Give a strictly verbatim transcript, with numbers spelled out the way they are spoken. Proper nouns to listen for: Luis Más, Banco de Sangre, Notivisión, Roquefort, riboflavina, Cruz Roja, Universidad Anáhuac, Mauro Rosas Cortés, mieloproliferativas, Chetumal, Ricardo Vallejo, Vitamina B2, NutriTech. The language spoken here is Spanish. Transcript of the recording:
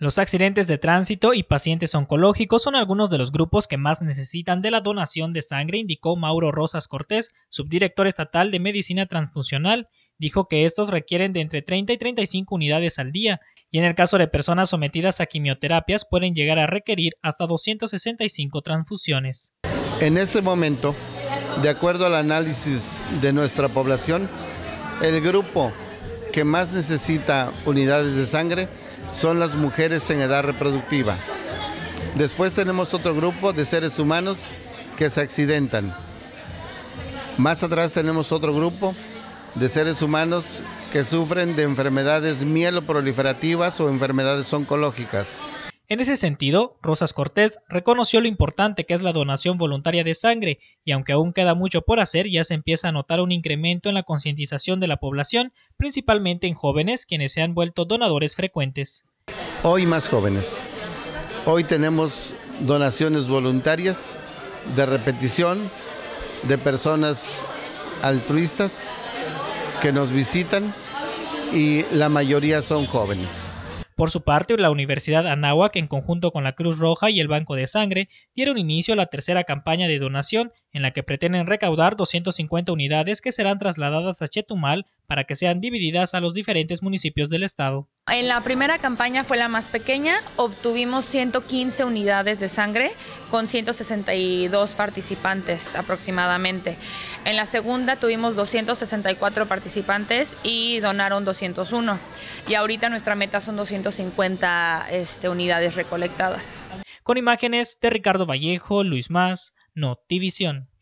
Los accidentes de tránsito y pacientes oncológicos son algunos de los grupos que más necesitan de la donación de sangre, indicó Mauro Rosas Cortés, subdirector estatal de Medicina Transfusional. Dijo que estos requieren de entre treinta y treinta y cinco unidades al día, y en el caso de personas sometidas a quimioterapias pueden llegar a requerir hasta doscientas sesenta y cinco transfusiones. En este momento, de acuerdo al análisis de nuestra población, el grupo que más necesita unidades de sangre son las mujeres en edad reproductiva. Después tenemos otro grupo de seres humanos que se accidentan. Más atrás tenemos otro grupo de seres humanos que sufren de enfermedades mieloproliferativas o enfermedades oncológicas. En ese sentido, Rosas Cortés reconoció lo importante que es la donación voluntaria de sangre, y aunque aún queda mucho por hacer, ya se empieza a notar un incremento en la concientización de la población, principalmente en jóvenes, quienes se han vuelto donadores frecuentes. Hoy más jóvenes. Hoy tenemos donaciones voluntarias de repetición de personas altruistas que nos visitan, y la mayoría son jóvenes. Por su parte, la Universidad Anáhuac, en conjunto con la Cruz Roja y el Banco de Sangre, dieron inicio a la tercera campaña de donación, en la que pretenden recaudar doscientas cincuenta unidades que serán trasladadas a Chetumal para que sean divididas a los diferentes municipios del estado. En la primera campaña fue la más pequeña, obtuvimos ciento quince unidades de sangre con ciento sesenta y dos participantes aproximadamente. En la segunda tuvimos doscientos sesenta y cuatro participantes y donaron doscientos uno. Y ahorita nuestra meta son doscientas cincuenta este, unidades recolectadas. Con imágenes de Ricardo Vallejo, Luis Más, Notivisión.